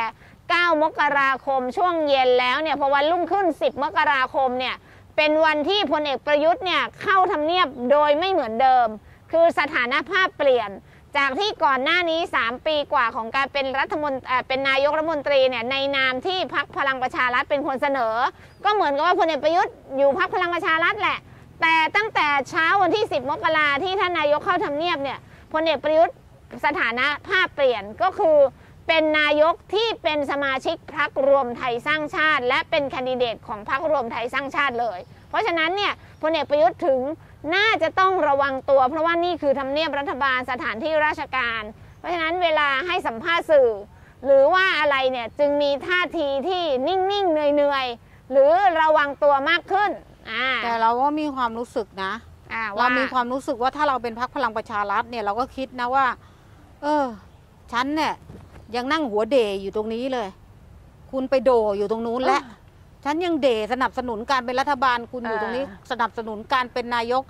9มกราคมช่วงเย็นแล้วเนี่ยพอวันรุ่งขึ้น10มกราคมเนี่ยเป็นวันที่พลเอกประยุทธ์เนี่ยเข้าทำเนียบโดยไม่เหมือนเดิมคือสถานภาพเปลี่ยนจากที่ก่อนหน้านี้3ปีกว่าของการเป็นนายกรัฐมนตรีเนี่ยในนามที่พรรคพลังประชารัฐเป็นคนเสนอก็เหมือนกับว่าพลเอกประยุทธ์อยู่พรรคพลังประชารัฐแหละแต่ตั้งแต่เช้าวันที่10มกราที่ท่านนายกเข้าทำเนียบเนี่ยพลเอกประยุทธ์สถานภาพเปลี่ยนก็คือเป็นนายกที่เป็นสมาชิกพรรครวมไทยสร้างชาติและเป็นแคนดิเดตของพรรครวมไทยสร้างชาติเลยเพราะฉะนั้นเนี่ยพลเอกประยุทธ์ถึงน่าจะต้องระวังตัวเพราะว่านี่คือทำเนียบรัฐบาลสถานที่ราชการเพราะฉะนั้นเวลาให้สัมภาษณ์สื่อหรือว่าอะไรเนี่ยจึงมีท่าทีที่นิ่งๆเนื่อยๆหรือระวังตัวมากขึ้นแต่เราก็มีความรู้สึกนะเรามีความรู้สึกว่าถ้าเราเป็นพรรคพลังประชารัฐเนี่ยเราก็คิดนะว่าฉันเนี่ยยังนั่งหัวเดย์อยู่ตรงนี้เลยคุณไปโดอยู่ตรงนู้นและฉันยังเดย์สนับสนุนการเป็นรัฐบาลคุณอยู่ตรงนี้สนับสนุนการเป็นนายก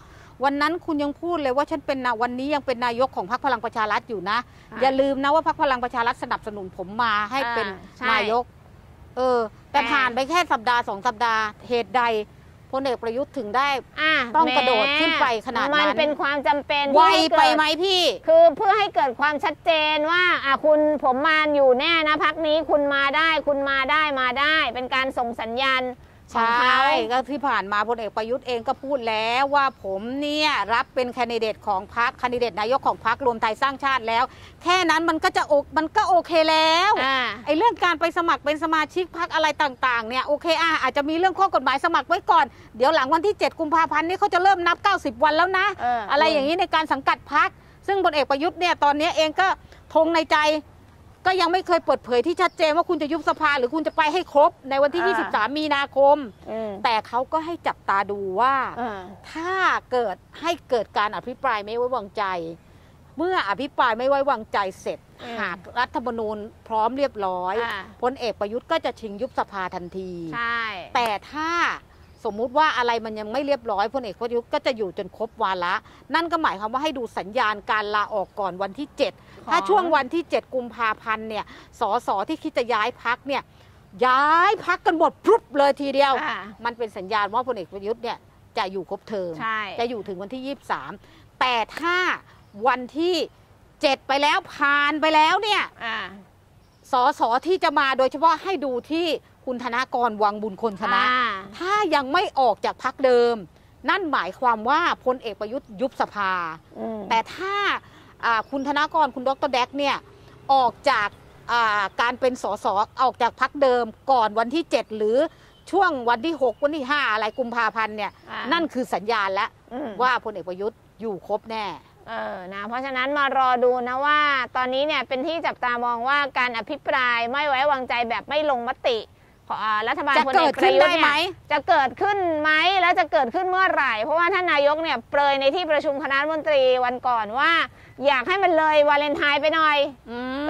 วันนั้นคุณยังพูดเลยว่าฉันเป็นวันนี้ยังเป็นนายกของพรรคพลังประชารัฐอยู่นะอย่าลืมนะว่าพรรคพลังประชารัฐสนับสนุนผมมาให้เป็นนายกแต่ผ่านไปแค่สัปดาห์2 สัปดาห์เหตุใดพลเอกประยุทธ์ถึงได้ต้องกระโดดขึ้นไปขนาดนั้นมันเป็นความจำเป็นไวไปไหมพี่คือเพื่อให้เกิดความชัดเจนว่าคุณผมมาอยู่แน่นะพรรคนี้คุณมาได้คุณมาได้เป็นการส่งสัญญาณใช่ก็ที่ผ่านมาพลเอกประยุทธ์เองก็พูดแล้วว่าผมเนี่ยรับเป็นแคนดิเดตของพรรคแคนดิเดตนายกของพรรครวมไทยสร้างชาติแล้วแค่นั้นมันก็โอเคแล้วไอ้เรื่องการไปสมัครเป็นสมาชิกพรรคอะไรต่างๆเนี่ยโอเคอาจจะมีเรื่องข้อกฎหมายสมัครไว้ก่อนเดี๋ยวหลังวันที่7 กุมภาพันธ์นี้เขาจะเริ่มนับ90 วันแล้วนะ อะไรอย่างนี้ในการสังกัดพรรคซึ่งพลเอกประยุทธ์เนี่ยตอนนี้เองก็ทงในใจก็ยังไม่เคยเปิดเผยที่ชัดเจนว่าคุณจะยุบสภาหรือคุณจะไปให้ครบในวันที่ 23 มีนาคมแต่เขาก็ให้จับตาดูว่าถ้าเกิดให้เกิดการอภิปรายไม่ไว้วางใจเมื่ออภิปรายไม่ไว้วางใจเสร็จหากรัฐธรรมนูญพร้อมเรียบร้อยพลเอกประยุทธ์ก็จะชิงยุบสภาทันทีแต่ถ้าสมมุติว่าอะไรมันยังไม่เรียบร้อยพลเอกประยุทธ์ก็จะอยู่จนครบวาระนั่นก็หมายความว่าให้ดูสัญญาณการลาออกก่อนวันที่7ถ้าช่วงวันที่7 กุมภาพันธ์เนี่ยส.ส.ที่คิดจะย้ายพรรคเนี่ยย้ายพรรคกันหมดพรุบเลยทีเดียวมันเป็นสัญญาณว่าพลเอกประยุทธ์เนี่ยจะอยู่ครบเทอมจะอยู่ถึงวันที่23แต่ถ้าวันที่7ไปแล้วผ่านไปแล้วเนี่ยส.ส.ที่จะมาโดยเฉพาะให้ดูที่คุณธนากรวังบุญคนชนะถ้ายังไม่ออกจากพรรคเดิมนั่นหมายความว่าพลเอกประยุทธ์ยุบสภาแต่ถ้าคุณธนากรคุณดร.แดกเนี่ยออกจากการเป็นส.ส.ออกจากพรรคเดิมก่อนวันที่7หรือช่วงวันที่6วันที่5อะไรกุมภาพันธ์เนี่ยนั่นคือสัญญาณแล้วว่าพลเอกประยุทธ์อยู่ครบแน่นะเพราะฉะนั้นมารอดูนะว่าตอนนี้เนี่ยเป็นที่จับตามองว่าการอภิปรายไม่ไว้วางใจแบบไม่ลงมติรัฐบาลพลเอกประยุทธ์ได้ไหมจะเกิดขึ้นไหมแล้วจะเกิดขึ้นเมื่อไหร่เพราะว่าท่านนายกเนี่ยเปรยในที่ประชุมคณะรัฐมนตรีวันก่อนว่าอยากให้มันเลยวาเลนไทน์ไปหน่อย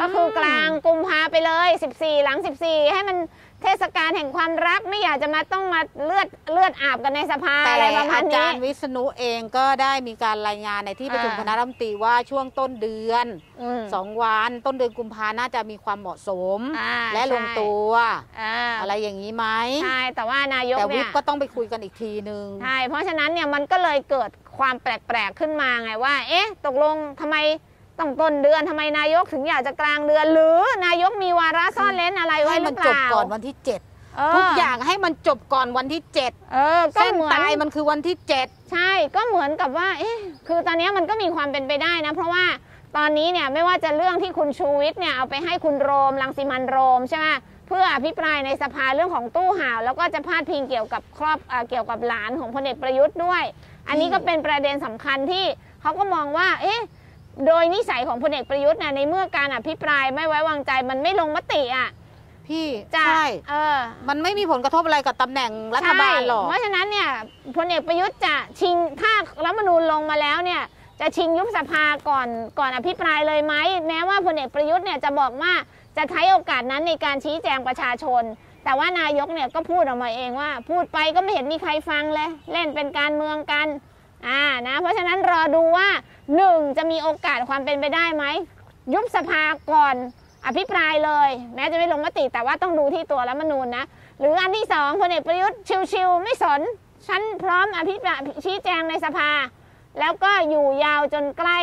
ก็คือกลางกุมภาไปเลย14หลัง14ให้มันเทศกาลแห่งความรักไม่อยากจะมาต้องมาเลือดอาบกันในสภาอะไรประมาณนี้อาจารย์วิษณุเองก็ได้มีการรายงานในที่ประชุมคณะรัฐมนตรีว่าช่วงต้นเดือน2 วันต้นเดือนกุมภาน่าจะมีความเหมาะสมและลงตัว อะไรอย่างนี้ไหมใช่แต่ว่านายกเนี่ยก็ต้องไปคุยกันอีกทีนึงใช่เพราะฉะนั้นเนี่ยมันก็เลยเกิดความแปลกๆขึ้นมาไงว่าเอ๊ะตกลงทำไมต้องต้นเดือนทำไมนายกถึงอยากจะกลางเดือนหรือนายกมีวาระซ่อนเล้นอะไรไว้หรือเปล่าให้มันจบก่อนวันที่7ทุกอย่างให้มันจบก่อนวันที่7เส้นตายมันคือวันที่7ใช่ก็เหมือนกับว่าเอ๊ะคือตอนนี้มันก็มีความเป็นไปได้นะเพราะว่าตอนนี้เนี่ยไม่ว่าจะเรื่องที่คุณชูวิทย์เนี่ยเอาไปให้คุณโรมรังสิมันต์โรมใช่ไหมเพื่ออภิปรายในสภาเรื่องของตู้ห่าวแล้วก็จะพาดพิงเกี่ยวกับหลานของพลเอกประยุทธ์ด้วยอันนี้ก็เป็นประเด็นสำคัญที่เขาก็มองว่าเอ๊ะโดยนิสัยของพลเอกประยุทธ์นะในเมื่อการอภิปรายไม่ไว้วางใจมันไม่ลงมติพี่ใช่มันไม่มีผลกระทบอะไรกับตำแหน่งรัฐบาลหรอกเพราะฉะนั้นเนี่ยพลเอกประยุทธ์จะชิงถ้ารัฐธรรมนูญลงมาแล้วเนี่ยจะชิงยุบสภาก่อนอภิปรายเลยไหมแม้ว่าพลเอกประยุทธ์เนี่ยจะบอกว่า จะใช้โอกาสนั้นในการชี้แจงประชาชนแต่ว่านายกเนี่ยก็พูดออกมาเองว่าพูดไปก็ไม่เห็นมีใครฟังเลยเล่นเป็นการเมืองกันนะเพราะฉะนั้นรอดูว่า1จะมีโอกาสความเป็นไปได้ไหมยุบสภาก่อนอภิปรายเลยแม้จะไม่ลงมติแต่ว่าต้องดูที่ตัวรัฐธรรมนูญนะหรืออันที่2พลเอกประยุทธ์ชิวๆไม่สนฉันพร้อมอภิปรายชี้แจงในสภาแล้วก็อยู่ยาวจนใกล้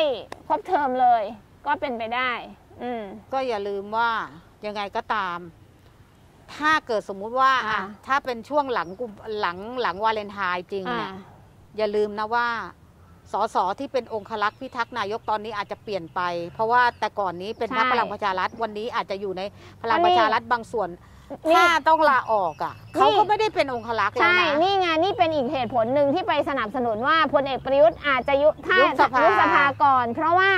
ครบเทอมเลยก็เป็นไปได้ก็อย่าลืมว่ายังไงก็ตามถ้าเกิดสมมุติว่าถ้าเป็นช่วงหลังวาเลนไทน์จริงเนี่ยอย่าลืมนะว่าส.ส.ที่เป็นองครักษ์พิทักษ์นายกตอนนี้อาจจะเปลี่ยนไปเพราะว่าแต่ก่อนนี้เป็นพรรคพลังประชารัฐวันนี้อาจจะอยู่ในพลังประชารัฐบางส่วนถ้าต้องลาออกอ่ะเขาก็ไม่ได้เป็นองครักษ์แล้วนะใช่นี่ไงนี่เป็นอีกเหตุผลหนึ่งที่ไปสนับสนุนว่าพลเอกประยุทธ์อาจจะยุบสภาก่อนเพราะว่า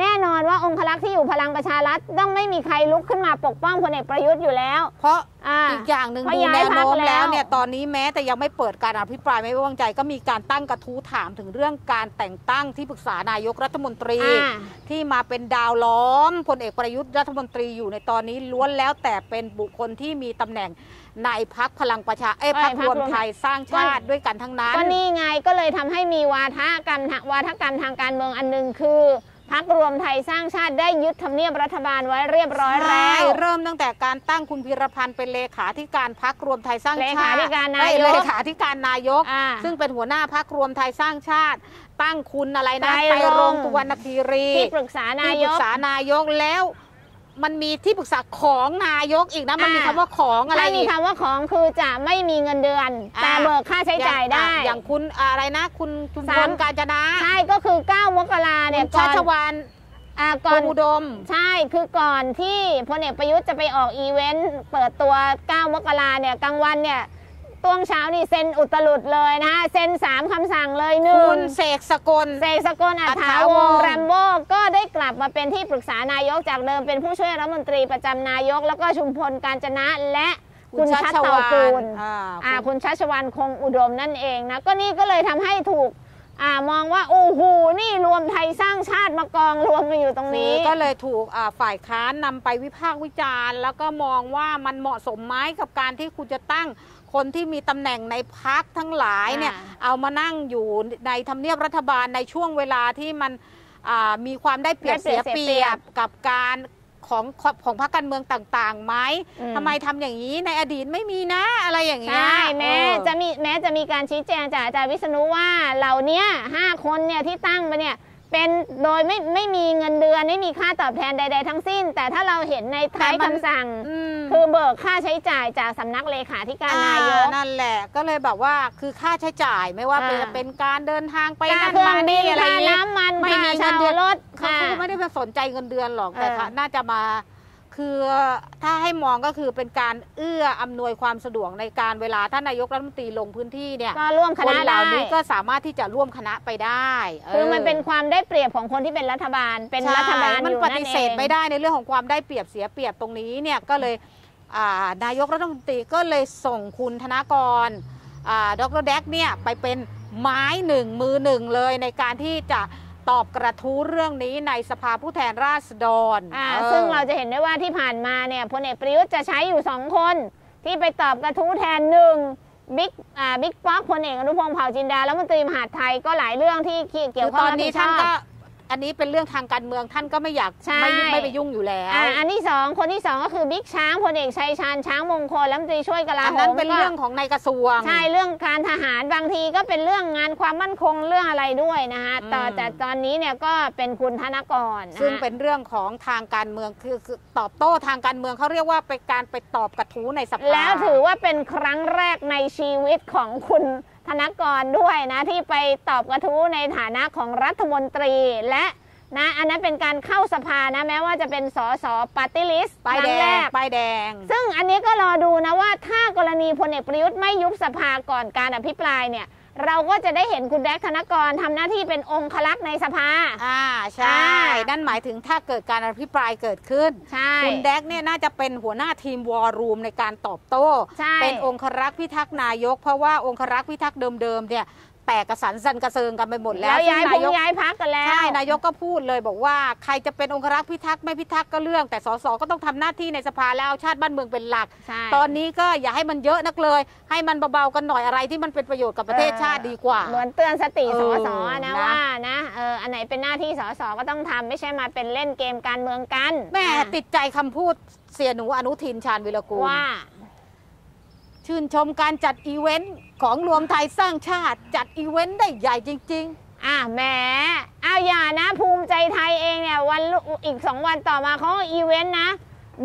แน่นอนว่าองครักษ์ที่อยู่พลังประชารัฐต้องไม่มีใครลุกขึ้นมาปกป้องพลเอกประยุทธ์อยู่แล้วเพราะอีกอย่างหนึ่งดูแนวโน้มแล้วเนี่ยตอนนี้แม้แต่ยังไม่เปิดการอภิปรายไม่ไว้วางใจก็มีการตั้งกระทู้ถามถึงเรื่องการแต่งตั้งที่ปรึกษานายกรัฐมนตรีที่มาเป็นดาวล้อมพลเอกประยุทธ์รัฐมนตรีอยู่ในตอนนี้ล้วนแล้วแต่เป็นบุคคลที่มีตำแหน่งในพรรคพลังประชาพรรครวมไทยสร้างชาติด้วยกันทั้งนั้นก็นี่ไงก็เลยทำให้มีวาทกรรมทางการเมืองอันหนึ่งคือพรรครวมไทยสร้างชาติได้ยึดทำเนียบรัฐบาลไว้เรียบร้อยแล้วเริ่มตั้งแต่การตั้งคุณพีรพันธ์เป็นเลขาธิการพรรครวมไทยสร้างชาติเลขาธิการนายกซึ่งเป็นหัวหน้าพรรครวมไทยสร้างชาติตั้งคุณอะไรนะไปโรงตุวรรณคีรีที่ปรึกษานายกแล้วมันมีที่ปรึกษาของนายกอีกนะมันมีคำว่าของอะไรไม่มีคำว่าของคือจะไม่มีเงินเดือนแต่เบิกค่าใช้จ่ายได้อย่างคุณอะไรนะคุณชุมพลกาญจนาใช่ก็คือ9 มกราเนี่ยชัชวานก่อนอุดมใช่คือก่อนที่พลเอกประยุทธ์จะไปออกอีเวนต์เปิดตัว9 มกราเนี่ยกลางวันเนี่ยช่วงเช้านี่เซ็นอุตลุดเลยนะเซ็น3 คำสั่งเลย1คุณเสกสกลอัฏฐาวงศ์แรมโบ้ก็ได้กลับมาเป็นที่ปรึกษานายกจากเดิมเป็นผู้ช่วยรัฐมนตรีประจำนายกแล้วก็ชุมพลกาญจนะและคุณชัชวาลคุณชัชวาลคงอุดมนั่นเองนะก็นี่ก็เลยทำให้ถูกมองว่าโอ้โหนี่รวมไทยสร้างชาติมากองรวมกันอยู่ตรงนี้ก็เลยถูกฝ่ายค้านนำไปวิพากษ์วิจารณ์แล้วก็มองว่ามันเหมาะสมไหมกับการที่คุณจะตั้งคนที่มีตำแหน่งในพรรคทั้งหลายเนี่ยเอามานั่งอยู่ในทำเนียบรัฐบาลในช่วงเวลาที่มันมีความได้เปรียบเสียเปรียบกับการของพรรคการเมืองต่างๆไหมทำไมทำอย่างนี้ในอดีตไม่มีนะอะไรอย่างเงี้ยใช่แม้จะมีการชี้แจงจากอาจารย์วิษณุว่าเหล่านี้5 คนเนี่ยที่ตั้งไปเนี่ยเป็นโดยไม่มีเงินเดือนไม่มีค่าตอบแทนใดๆทั้งสิ้นแต่ถ้าเราเห็นในท้ายคำสั่งคือเบิกค่าใช้จ่ายจากสำนักเลขาธิการนายกนั่นแหละก็เลยบอกว่าคือค่าใช้จ่ายไม่ว่าเป็นการเดินทางไปนั่นมานี่อะไรอย่างเงี้ยไม่มีเงินเดือนเขาไม่ได้สนใจเงินเดือนหรอกแต่น่าจะมาคือถ้าให้มองก็คือเป็นการเอื้ออำนวยความสะดวกในการเวลาท่านนายกรัฐมนตรีลงพื้นที่เนี่ยก็ร่วมคณะเหล่านี้ก็สามารถที่จะร่วมคณะไปได้คือมันเป็นความได้เปรียบของคนที่เป็นรัฐบาลมันปฏิเสธไม่ได้ในเรื่องของความได้เปรียบเสียเปรียบตรงนี้เนี่ยก็เลยนายกรัฐมนตรีก็เลยส่งคุณธนากรดร.แดกเนี่ยไปเป็นไม้1 มือ 1เลยในการที่จะตอบกระทู้เรื่องนี้ในสภาผู้แทนราษฎรซึ่งเราจะเห็นได้ว่าที่ผ่านมาเนี่ยพลเอกประยุทธ์จะใช้อยู่2 คนที่ไปตอบกระทู้แทนบิ๊กป๊อกพลเอกอนุพงษ์เผ่าจินดาและรัฐมนตรีมหาดไทยก็หลายเรื่องที่เกี่ยวข้องตอนนี้ท่านก็อันนี้เป็นเรื่องทางการเมืองท่านก็ไม่อยากไม่ไปยุ่งอยู่แล้วอันที่2คนที่2ก็คือบิ๊กช้างพลเอกชัยชาญช้างมงคลรัฐมนตรีช่วยกลาโหมอันนั้นเป็นเรื่องของในกระทรวงใช่เรื่องการทหารบางทีก็เป็นเรื่องงานความมั่นคงเรื่องอะไรด้วยนะคะแต่ตอนนี้เนี่ยก็เป็นคุณธนากรซึ่งเป็นเรื่องของทางการเมืองคือตอบโต้ทางการเมืองเขาเรียกว่าเป็นการไปตอบกระทู้ในสภาแล้วถือว่าเป็นครั้งแรกในชีวิตของคุณธนากรด้วยนะที่ไปตอบกระทู้ในฐานะของรัฐมนตรีและนะอันนั้นเป็นการเข้าสภานะแม้ว่าจะเป็นส.ส.ปาร์ตี้ลิสต์ครั้งแรกป้ายแดงซึ่งอันนี้ก็รอดูนะว่าถ้ากรณีพลเอกประยุทธ์ไม่ยุบสภาก่อนการอภิปรายเนี่ยเราก็จะได้เห็นคุณแดกธนากรทำหน้าที่เป็นองคลักษ์ในสภาใช่นั่นหมายถึงถ้าเกิดการอภิปรายเกิดขึ้นคุณแดกเนี่ยน่าจะเป็นหัวหน้าทีมวอร์รูมในการตอบโต้เป็นองคลักษ์พิทักษ์นายกเพราะว่าองคลักษ์พิทักษ์เดิมๆเนี่ย แตกกระสันสันกระเซิงกันไปหมดแล้วย้ายพงย้ายพักกันแล้วใช่นายกก็พูดเลยบอกว่าใครจะเป็นองครักษ์พิทักษ์ไม่พิทักษ์ก็เรื่องแต่สสก็ต้องทำหน้าที่ในสภาแล้วเอาชาติบ้านเมืองเป็นหลักตอนนี้ก็อย่าให้มันเยอะนักเลยให้มันเบาๆกันหน่อยอะไรที่มันเป็นประโยชน์กับประเทศชาติดีกว่าเหมือนเตือนสติสสนะว่านะอันไหนเป็นหน้าที่สสก็ต้องทำไม่ใช่มาเป็นเล่นเกมการเมืองกันแม่ติดใจคำพูดเสียหนูอนุทินชาญวีรกูลว่าชื่นชมการจัดอีเวนต์ของรวมไทยสร้างชาติจัดอีเวนต์ได้ใหญ่จริงๆแหมอย่านะภูมิใจไทยเองเนี่ยวันอีก2วันต่อมาเขาอีเวนต์นะ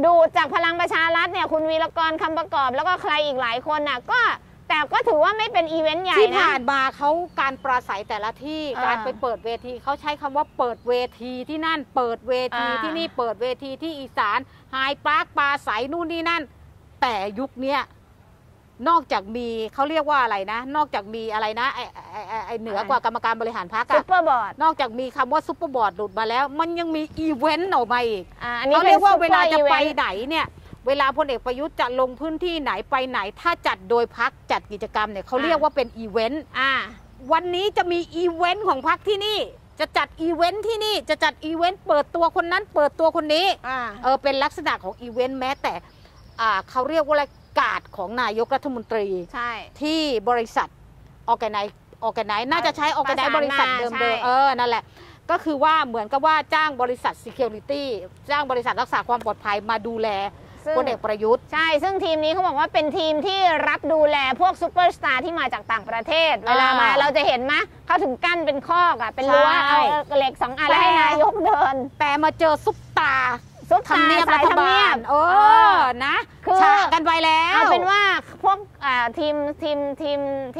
ดูจากพลังประชารัฐเนี่ยคุณวีรกรคำประกอบแล้วก็ใครอีกหลายคนน่ะก็แต่ก็ถือว่าไม่เป็นอีเวนต์ใหญ่นะที่ผ่านมาเขาการปราศัยแต่ละที่การไปเปิดเวทีเขาใช้คำว่าเปิดเวทีที่นั่นเปิดเวทีที่นี่เปิดเวทีที่อีสานไฮปาร์คปราศัยนู่นนี่นั่นแต่ยุคเนี้ยนอกจากมีเขาเรียกว่าอะไรนะนอกจากมีอะไรนะไอเหนือกว่ากรรมการบริหารพรรคซุปเปอร์บอร์ดนอกจากมีคำว่าซุปเปอร์บอร์ดหลุดมาแล้วมันยังมีอีเวนต์ออกมาอีกเขาเรียกว่าเวลาจะไปไหนเนี่ยเวลาพลเอกประยุทธ์จะลงพื้นที่ไหนไปไหนถ้าจัดโดยพรรคจัดกิจกรรมเนี่ยเขาเรียกว่าเป็นอีเวนต์วันนี้จะมีอีเวนต์ของพรรคที่นี่จะจัดอีเวนต์ที่นี่จะจัดอีเวนต์เปิดตัวคนนั้นเปิดตัวคนนี้เป็นลักษณะของอีเวนต์แม้แต่เขาเรียกว่าการ์ดของนายกรัฐมนตรีที่บริษัทออร์แกไนซ์น่าจะใช้ออร์แกไนซ์บริษัทเดิมๆนั่นแหละก็คือว่าเหมือนกับว่าจ้างบริษัท Security จ้างบริษัทรักษาความปลอดภัยมาดูแลคนเอกประยุทธ์ใช่ซึ่งทีมนี้เขาบอกว่าเป็นทีมที่รับดูแลพวกซูเปอร์สตาร์ที่มาจากต่างประเทศเวลามาเราจะเห็นไหมเขาถึงกั้นเป็นคอกเป็นรั้วเอาเหล็ก2 อันให้นายกเดินแต่มาเจอซุปตาทำเนียบรัฐบาลนะคือฉากกันไปแล้วเอาเป็นว่าพวกที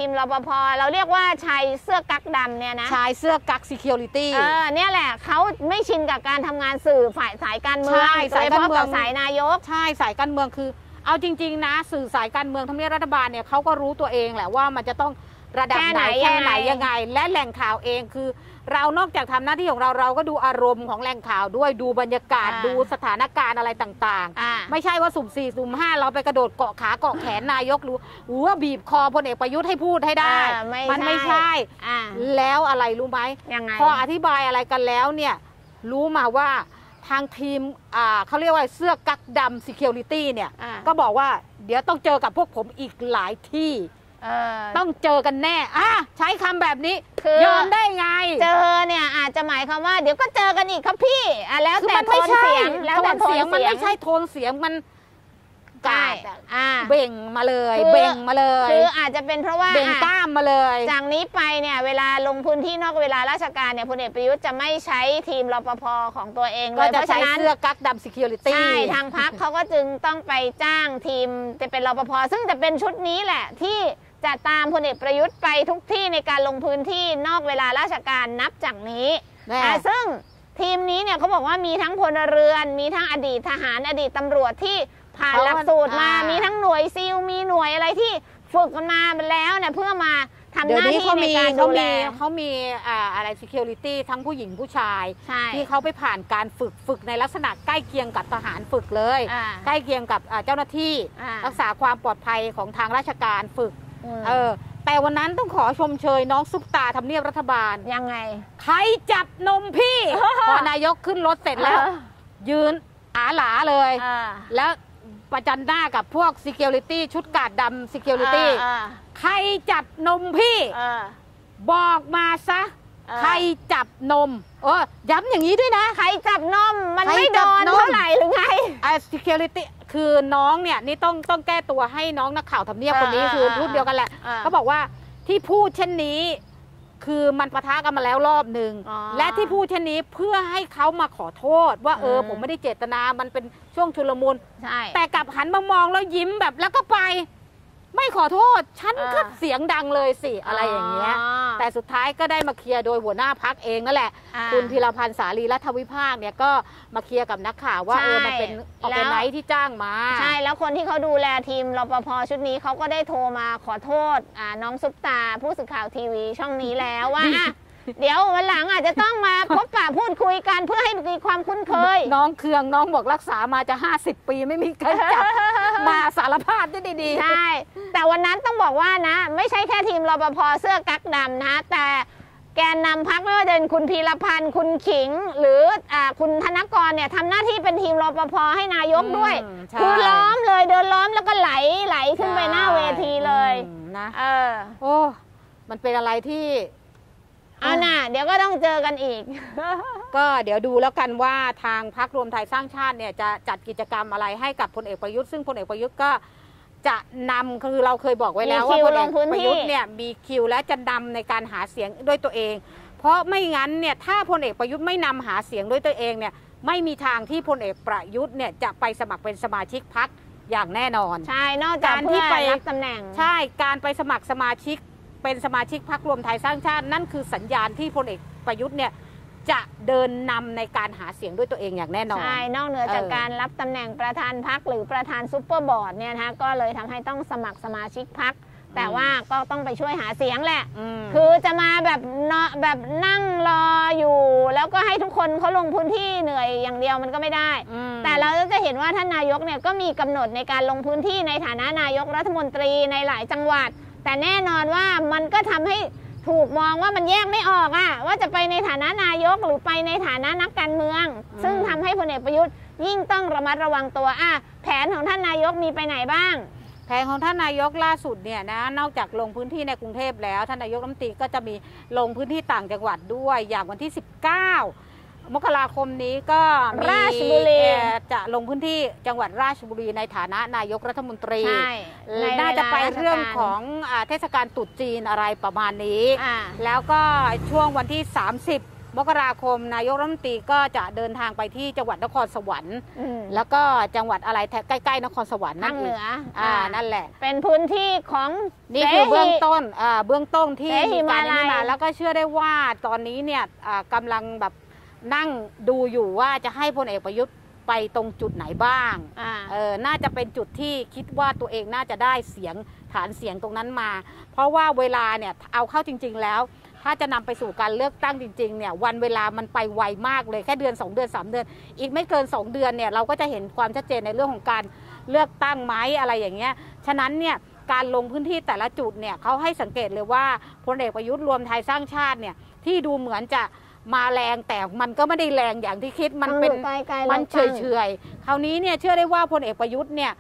มรปภ.เราเรียกว่าชายเสื้อกั๊กดำเนี่ยนะชายเสื้อกั๊ก Security เนี่ยแหละเขาไม่ชินกับการทำงานสื่อฝ่ายสายการเมืองโดยเฉพาะกับสายนายกใช่สายการเมืองคือเอาจริงๆนะสื่อสายการเมืองทำเนียบรัฐบาลเนี่ยเขาก็รู้ตัวเองแหละว่ามันจะต้องระดับไหนแค่ไหนยังไงและแหล่งข่าวเองคือเรานอกจากทำหน้าที่ของเราเราก็ดูอารมณ์ของแหล่งข่าวด้วยดูบรรยากาศดูสถานการณ์อะไรต่างๆไม่ใช่ว่าสุ่ม4สุ่ม5เราไปกระโดดเกาะขาเกาะแขนนายกรู้ว่าบีบคอพลเอกประยุทธ์ให้พูดให้ได้มันไม่ใช่แล้วอะไรรู้ไหมพออธิบายอะไรกันแล้วเนี่ยรู้มาว่าทางทีมเขาเรียกว่าเสื้อกั๊กดำ Security เนี่ยก็บอกว่าเดี๋ยวต้องเจอกับพวกผมอีกหลายที่ต้องเจอกันแน่ใช้คำแบบนี้ยอมได้ไงเจอเนี่ยอาจจะหมายความว่าเดี๋ยวก็เจอกันอีกครับพี่แล้วแต่โทนเสียงแล้วแต่โทนเสียงมันไม่ใช่โทนเสียงมันกาดเบ่งมาเลยเบ่งมาเลยคืออาจจะเป็นเพราะว่าเบ่งกล้ามมาเลยจากนี้ไปเนี่ยเวลาลงพื้นที่นอกเวลาราชการเนี่ยพลเอกประยุทธ์จะไม่ใช้ทีมรปภ.ของตัวเองเลยเพราะฉะนั้นเสื้อกั๊กดำ Security ใช่ทางพรรคเขาก็จึงต้องไปจ้างทีมจะเป็นรปภ.ซึ่งจะเป็นชุดนี้แหละที่จะตามพลเอกประยุทธ์ไปทุกที่ในการลงพื้นที่นอกเวลาราชการนับจากนี้ซึ่งทีมนี้เนี่ยเขาบอกว่ามีทั้งพลเรือนมีทั้งอดีตทหารอดีตตำรวจที่ผ่านหลักสูตรมามีทั้งหน่วยซีลมีหน่วยอะไรที่ฝึกกันมาแล้วเนี่ยเพื่อมาทำหน้าที่ในการดูแลเขามีอะไร Security ทั้งผู้หญิงผู้ชายที่เขาไปผ่านการฝึกในลักษณะใกล้เคียงกับทหารฝึกเลยใกล้เคียงกับเจ้าหน้าที่รักษาความปลอดภัยของทางราชการฝึกแต่วันนั้นต้องขอชมเชยน้องซุปตาทำเนียบรัฐบาลยังไงใครจับนมพี่ พอนายกขึ้นรถเสร็จแล้ว ยืนอาหลาเลยแล้วประจันหน้ากับพวก Security ชุดกาดดำ Security ใครจับนมพี่บอกมาซะใครจับนมย้ำอย่างนี้ด้วยนะใครจับนมมันไม่โดนเท่าไหร่หรือไงSecurityคือน้องเนี่ยนี่ต้องแก้ตัวให้น้องนักข่าวทำเนียบคนนี้คือรุ่นเดียวกันแหละเขาบอกว่าที่พูดเช่นนี้คือมันปะทะกันมาแล้วรอบหนึ่งและที่พูดเช่นนี้เพื่อให้เขามาขอโทษว่าผมไม่ได้เจตนามันเป็นช่วงชุลมุนแต่กลับหันมามองแล้วยิ้มแบบแล้วก็ไปไม่ขอโทษฉันก็เสียงดังเลยสิอะไรอย่างเงี้ยแต่สุดท้ายก็ได้มาเคลียร์โดยหัวหน้าพรรคเองนั่นแหละคุณพีรพันธ์สาลีรัฐวิภาคเนี่ยก็มาเคลียร์กับนักข่าวว่ามันเป็นออร์แกไนซ์ที่จ้างมาใช่แล้วคนที่เขาดูแลทีมรปภ.ชุดนี้เขาก็ได้โทรมาขอโทษน้องซุปตาผู้สื่อข่าวทีวีช่องนี้แล้วว่าเดี๋ยววันหลังอาจจะต้องมาพบปะพูดคุยกันเพื่อให้มีความคุ้นเคยน้องเคืองน้องบอกรักษามาจะ50 ปีไม่มีใครจับ ด่าสารภาพได้ดีๆใช่แต่วันนั้นต้องบอกว่านะไม่ใช่แค่ทีมรปภ.เสื้อกั๊กดำนะแต่แกนนำพรรคไม่ว่าจะเป็นคุณพีรพันธ์คุณขิงหรือคุณธนกรเนี่ยทำหน้าที่เป็นทีมรปภ.ให้นายกด้วยคือล้อมเลยเดินล้อมแล้วก็ไหลขึ้นไปหน้าเวทีเลยนะโอ้มันเป็นอะไรที่เอาหน่ะเดี๋ยวก็ต้องเจอกันอีกก็เดี๋ยวดูแล้วกันว่าทางพรรครวมไทยสร้างชาติเนี่ยจะจัดกิจกรรมอะไรให้กับพลเอกประยุทธ์ซึ่งพลเอกประยุทธ์ก็จะนำคือเราเคยบอกไว้แล้วว่าพลเอกประยุทธ์เนี่ยมีคิวและจะนำในการหาเสียงด้วยตัวเองเพราะไม่งั้นเนี่ยถ้าพลเอกประยุทธ์ไม่นำหาเสียงด้วยตัวเองเนี่ยไม่มีทางที่พลเอกประยุทธ์เนี่ยจะไปสมัครเป็นสมาชิกพรรคอย่างแน่นอนใช่นอกจากที่ไปรับตำแหน่งใช่การไปสมัครสมาชิกเป็นสมาชิกพรรครวมไทยสร้างชาตินั่นคือสัญญาณที่พลเอกประยุทธ์เนี่ยจะเดินนำในการหาเสียงด้วยตัวเองอย่างแน่นอนใช่นอกเหนือจากการรับตำแหน่งประธานพรรคหรือประธานซุปเปอร์บอร์ดเนี่ยนะคะก็เลยทำให้ต้องสมัครสมาชิกพรรคแต่ว่าก็ต้องไปช่วยหาเสียงแหละคือจะมาแบบนั่งรออยู่แล้วก็ให้ทุกคนเขาลงพื้นที่เหนื่อยอย่างเดียวมันก็ไม่ได้แต่เราจะเห็นว่าท่านนายกเนี่ยก็มีกำหนดในการลงพื้นที่ในฐานะนายกรัฐมนตรีในหลายจังหวัดแต่แน่นอนว่ามันก็ทำให้ถูกมองว่ามันแยกไม่ออกอะว่าจะไปในฐานะนายกหรือไปในฐานะนักการเมืองซึ่งทำให้พลเอกประยุทธ์ยิ่งต้องระมัดระวังตัวแผนของท่านนายกมีไปไหนบ้างแผนของท่านนายกล่าสุดเนี่ยนะนอกจากลงพื้นที่ในกรุงเทพแล้วท่านนายกรัฐมนตรีก็จะมีลงพื้นที่ต่างจังหวัดด้วยอย่างวันที่19 มกราคมนี้ก็ราชบุรีจะลงพื้นที่จังหวัดราชบุรีในฐานะนายกรัฐมนตรีน่าจะไปเรื่องของเทศกาลตรุษจีนอะไรประมาณนี้แล้วก็ช่วงวันที่30 มกราคมนายกรัฐมนตรีก็จะเดินทางไปที่จังหวัดนครสวรรค์แล้วก็จังหวัดอะไรใกล้ๆนครสวรรค์นั่นเหนือนั่นแหละเป็นพื้นที่ของนี่คือเบื้องต้นที่การนี้มาแล้วก็เชื่อได้ว่าตอนนี้เนี่ยกำลังแบบนั่งดูอยู่ว่าจะให้พลเอกประยุทธ์ไปตรงจุดไหนบ้างน่าจะเป็นจุดที่คิดว่าตัวเองน่าจะได้เสียงฐานเสียงตรงนั้นมาเพราะว่าเวลาเนี่ยเอาเข้าจริงๆแล้วถ้าจะนำไปสู่การเลือกตั้งจริงๆเนี่ยวันเวลามันไปไวมากเลยแค่เดือน2เดือน3เดือนอีกไม่เกิน2เดือนเนี่ยเราก็จะเห็นความชัดเจนในเรื่องของการเลือกตั้งไหมอะไรอย่างเงี้ยฉะนั้นเนี่ยการลงพื้นที่แต่ละจุดเนี่ยเขาให้สังเกตเลยว่าพลเอกประยุทธ์รวมไทยสร้างชาติเนี่ยที่ดูเหมือนจะมาแรงแต่มันก็ไม่ได้แรงอย่างที่คิดมันเป็นมันเฉยคราวนี้เนี่ยเชื่อได้ว่าพลเอกประยุทธ์เนี่ย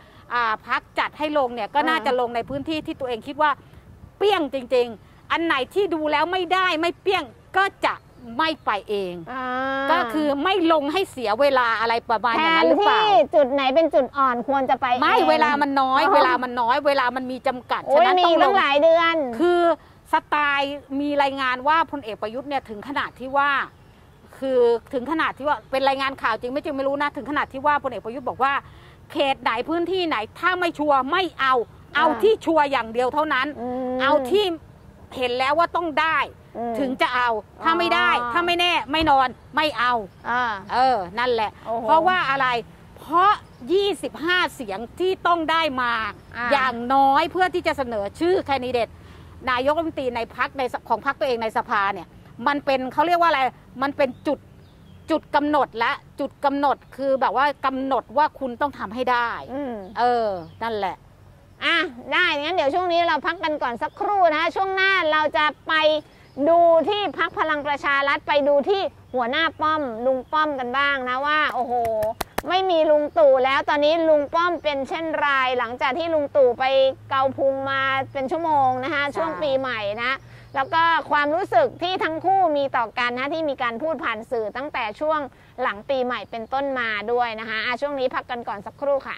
พรรคจัดให้ลงเนี่ยก็น่าจะลงในพื้นที่ที่ตัวเองคิดว่าเปี้ยงจริงๆอันไหนที่ดูแล้วไม่ได้ไม่เปี้ยงก็จะไม่ไปเองก็คือไม่ลงให้เสียเวลาอะไรประมาณอย่างนั้นหรือเปล่าที่จุดไหนเป็นจุดอ่อนควรจะไปไม่เวลามันน้อยเวลามันมีจำกัดฉะนั้นต้องลงหลายเดือนคือสไตล์มีรายงานว่าพลเอกประยุทธ์เนี่ยถึงขนาดที่ว่าเป็นรายงานข่าวจริงไม่จริงไม่รู้นะถึงขนาดที่ว่าพลเอกประยุทธ์บอกว่าเขตไหนพื้นที่ไหนถ้าไม่ชัวร์ไม่เอาที่ชัวร์อย่างเดียวเท่านั้นเอาที่เห็นแล้วว่าต้องได้ถึงจะเอาถ้าไม่ได้ถ้าไม่แน่ไม่นอนไม่เอานั่นแหละเพราะว่าอะไรเพราะ25เสียงที่ต้องได้มาอย่างน้อยเพื่อที่จะเสนอชื่อแคนดิเดตนายกรัฐมนตรีในพรรคของพรรคตัวเองในสภาเนี่ยมันเป็นเขาเรียกว่าอะไรมันเป็นจุดกำหนดและจุดกำหนดคือแบบว่ากำหนดว่าคุณต้องทำให้ได้นั่นแหละได้งั้นเดี๋ยวช่วงนี้เราพักกันก่อนสักครู่นะคะช่วงหน้าเราจะไปดูที่พรรคพลังประชารัฐไปดูที่หัวหน้าป้อมลุงป้อมกันบ้างนะว่าโอ้โหไม่มีลุงตู่แล้วตอนนี้ลุงป้อมเป็นเช่นไรหลังจากที่ลุงตู่ไปเกาพุงมาเป็นชั่วโมงนะคะช่วงปีใหม่นะแล้วก็ความรู้สึกที่ทั้งคู่มีต่อกันนะที่มีการพูดผ่านสื่อตั้งแต่ช่วงหลังปีใหม่เป็นต้นมาด้วยนะคะช่วงนี้พักกันก่อนสักครู่ค่ะ